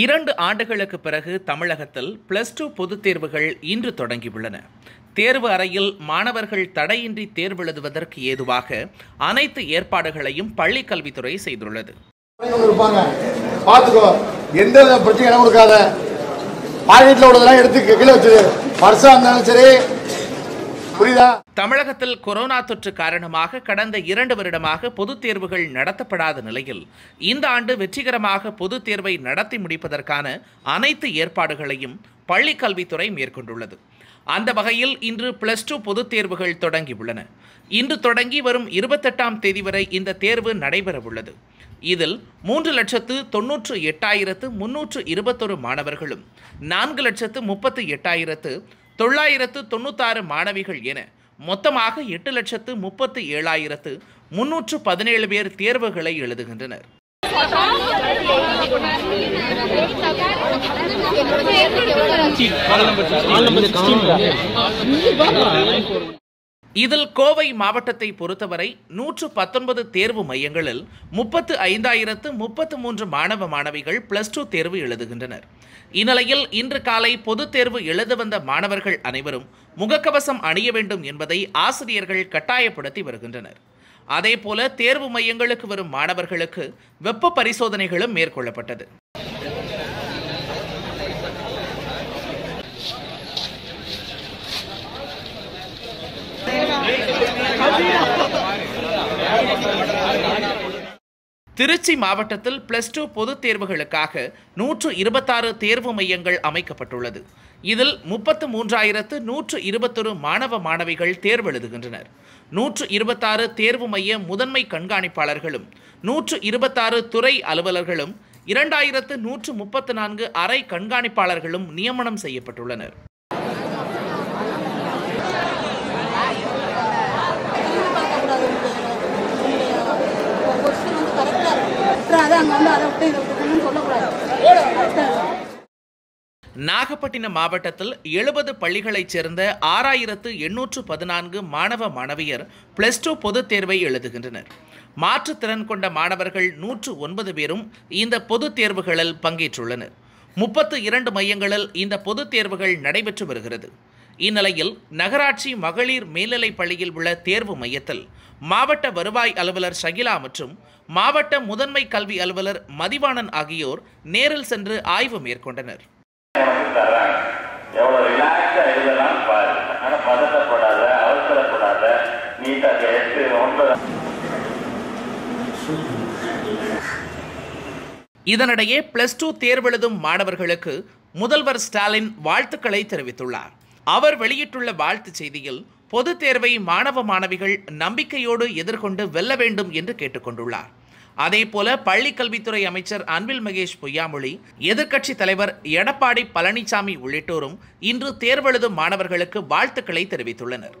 2 ஆண்டுகளுக்கு பிறகு தமிழகத்தில் +2 பொதுத் தேர்வுகள் இன்று தொடங்கியுள்ளன. தேர்வு அறையில் மாணவர்கள் தடையின்றி தேர்வெழுதுவதற்கு ஏதுவாக அனைத்து ஏற்பாடுகளையும் பள்ளிக் கல்வித்துறை செய்துள்ளது. தமிழகத்தில் கொரோனா தொற்று காரணமாக கடந்த 2 வருடமாக பொதுத் தேர்வுகள் நடத்தப்படாத நிலையில் இந்த ஆண்டு வெற்றிகரமாக பொதுத் தேர்வை நடத்தி முடிப்பதற்கான அனைத்து ஏற்பாடுகளையும் பள்ளிக் கல்வித்துறை மேற்கொண்டுள்ளது. அந்த வகையில் இன்று +2 பொதுத் தேர்வுகள் தொடங்கியுள்ளன. இன்று தொடங்கி வரும் 28ஆம் தேதி வரை இந்த தேர்வு நடைபெறவுள்ளது. இதில் 3,98,321 மாணவர்களும் 4,38,996 மாணவிகள் என மொத்தமாக 8,37,317 பேர் தேர்வுகளை எழுதுகின்றனர். இதில் கோவை மாவட்டத்தை பொறுத்தவரை 119 தேர்வு மையங்களில் 35,033 மாணவ மாணவிகள் +2 தேர்வு எழுதுகின்றனர். இந்நிலையில் இன்று காலை பொதுத் தேர்வு எழுத வந்த மாணவர்கள் அனைவரும் முகக்கவசம் அணிய வேண்டும் என்பதை ஆசிரியர்கள் கட்டாயப்படுத்தி வருகின்றனர். அதேபோல தேர்வு மையங்களுக்கு வரும் மாணவர்களுக்கு வெப்ப பரிசோதனைகளும் மேற்கொள்ளப்பட்டது. திருச்சி மாவட்டத்தில் +2 பொதுத் தேர்வுகளுக்காக 126 தேர்வு மையங்கள் அமைக்கப்பட்டுள்ளது. இதில் 33,121 மாணவ மாணவிகள் தேர்வெழுதுகின்றனர். 126 தேர்வு மைய முதன்மை கண்காணிப்பாளர்களும் 126 துறை அலுவலர்களும் 2,134 அறை கண்காணிப்பாளர்களும் நியமனம் செய்யப்பட்டுள்ளனர். நாகப்பட்டினம் மாவட்டத்தில் 70 பள்ளிகளைச் சேர்ந்த 6,814 மாணவ மாணவியர் +2 பொதுத் தேர்வை எழுதுகின்றனர். மாற்றுத்திறன் கொண்ட மாணவர்கள் 109 பேரும் இந்த பொதுத் தேர்வுகளில் பங்கேற்றுள்ளனர். 32 மையங்களில் இந்த பொதுத் தேர்வுகள் நடைபெற்று வருகிறது. இந்நிலையில் நகராட்சி மகளிர் மேல்நிலைப் பள்ளியில் உள்ள தேர்வு மையத்தில் மாவட்ட வருவாய் அலுவலர் ஷகிலா மற்றும் மாவட்ட முதன்மை கல்வி அலுவலர் மதிவாணன் ஆகியோர் நேரில் சென்று ஆய்வு மேற்கொண்டனர். இதனிடையே +2 தேர்வெழுதும் மாணவர்களுக்கு முதல்வர் ஸ்டாலின் வாழ்த்துக்களை தெரிவித்துள்ளார். அவர் வெளியிட்டுள்ள வாழ்த்துச் செய்தியில் பொதுத் தேர்வை மாணவ மாணவிகள் நம்பிக்கையோடு எதிர்கொண்டு வெல்ல வேண்டும் என்று கேட்டுக்கொண்டுள்ளார். அதேபோல பள்ளிக் கல்வித்துறை அமைச்சர் அன்பில் மகேஷ் பொய்யாமொழி, எதிர்க்கட்சித் தலைவர் எடப்பாடி பழனிசாமி உள்ளிட்டோரும் இன்று தேர்வெழுதும் மாணவர்களுக்கு வாழ்த்துக்களை தெரிவித்துள்ளனர்.